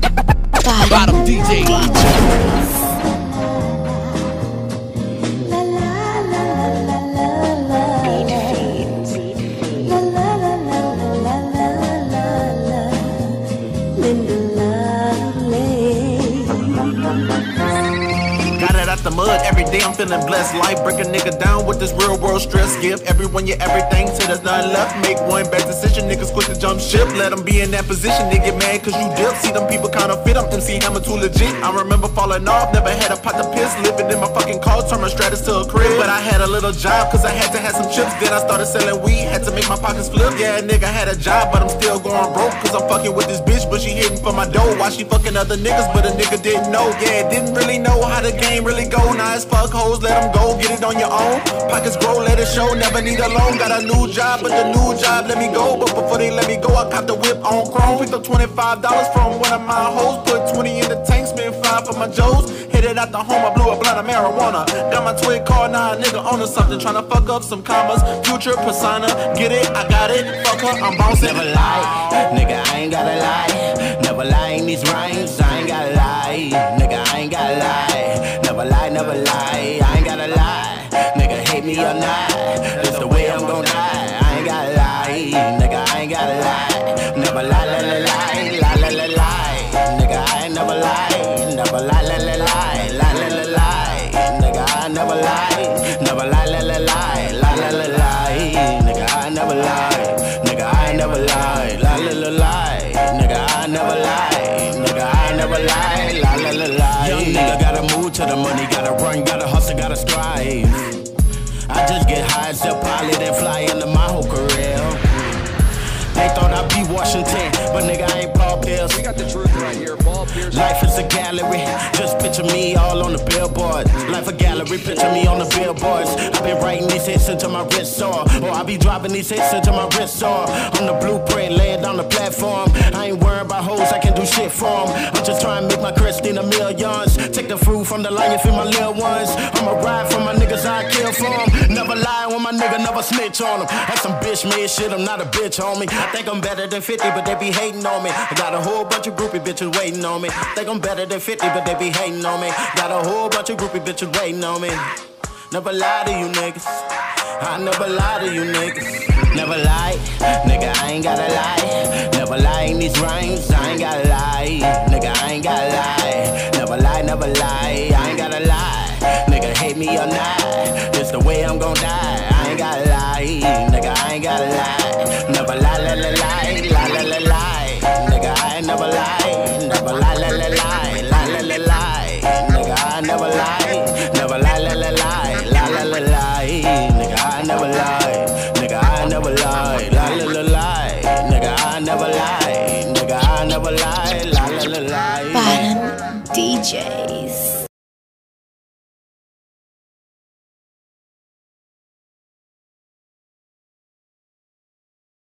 Bottom DJ. Got it out the mud every day, I'm feeling blessed. Life break a nigga down with this real world stress. Give everyone your everything till there's nothing left. Make one bad decision, niggas quick to jump ship. Let them be in that position, they get mad cause you dip. See them people kinda fit, I'm MC Hammer too legit. I remember falling off, never had a pot to piss. Living in my fucking car, turned my Stratus to a crib. But I had a little job cause I had to have some chips. Then I started selling weed, had to make my pockets flip. Yeah, nigga had a job, but I'm still going broke. Cause I'm fucking with this bitch, but she hitting for my dough. Why she fucking other niggas, but a nigga didn't know. Yeah, didn't really know how the game really go. Now it's fuck hoes, let them go, get it on your own. Pockets grow, let it show, never need a loan. Got a new job, but the new job let me go. But before they let me go, I copped the whip on chrome. Picked up $25 from one of my hoes. Put 20 in the tank, spent 5 for my Joes. Headed out the home, I blew a blunt of marijuana. Got my twin car, now a nigga on to something. Tryna fuck up some commas, future persona. Get it, I got it, fuck her, I'm bouncing. Never lie, nigga, I ain't gotta lie. Never lie in these rhymes, I ain't gotta lie. Nigga, I ain't gotta lie. Never lie, never lie, I ain't gotta lie. Nigga, hate me or not, that's the way I'm gon' die. I ain't gotta lie, nigga, I ain't gotta lie. Never lie, la la lie, la la la lie. Nigga, I ain't never lie, never lie, la la lie, la la la lie. Nigga, I never lie, never lie, la la lie, la la la lie. Nigga, I never lie, nigga, I never lie, la la la lie. Nigga, I never lie, nigga, I never lie, la la la lie. Young nigga gotta move to the money, gotta run, gotta hustle, gotta strive. I just get high as a pilot and fly into my whole career. They thought I'd be Washington, but nigga, I ain't Paul Pierce. We got the truth right here, Paul Pierce. Life is a gallery, just picture me all on the billboard. Life a gallery, picture me on the billboards. I've been writing these hits until my wrist sore, or I be dropping these hits until my wrist sore. On the blueprint, lay it on the platform. I ain't worried about hoes, I can do shit for them. I'm just trying to make my Christina millions. Take the fruit from the lion, feed my little ones. I'ma ride for my niggas, I kill for them. Never lie on my nigga, never snitch on them. That's some bitch made shit, I'm not a bitch, homie. I think I'm better than 50, but they be hating on me. I got a whole bunch of groupie bitches waiting on me. Think I'm better than 50, but they be hating on me. Got a whole bunch of groupie bitches waiting on me. Never lie to you niggas. I never lie to you niggas. Never lie, nigga, I ain't gotta lie. Never lie in these rhymes, I ain't gotta lie. Nigga, I ain't gotta lie. Never lie, never lie, I ain't gotta lie. Nigga, hate me or not, it's the way I'm gon' die. I ain't gotta lie, nigga, I ain't gotta lie. Never lie, la la lie, la la la lie. Nigga, I ain't never lie. Never lie, la la lie, la la la lie. Nigga, I never lie. Never lie, la la lie, la la la lie. Nigga, I never lie. Nigga, I never lie, la la la lie. Nigga, I never lie. Nigga, I never lie, la la la lie. Bottom DJs.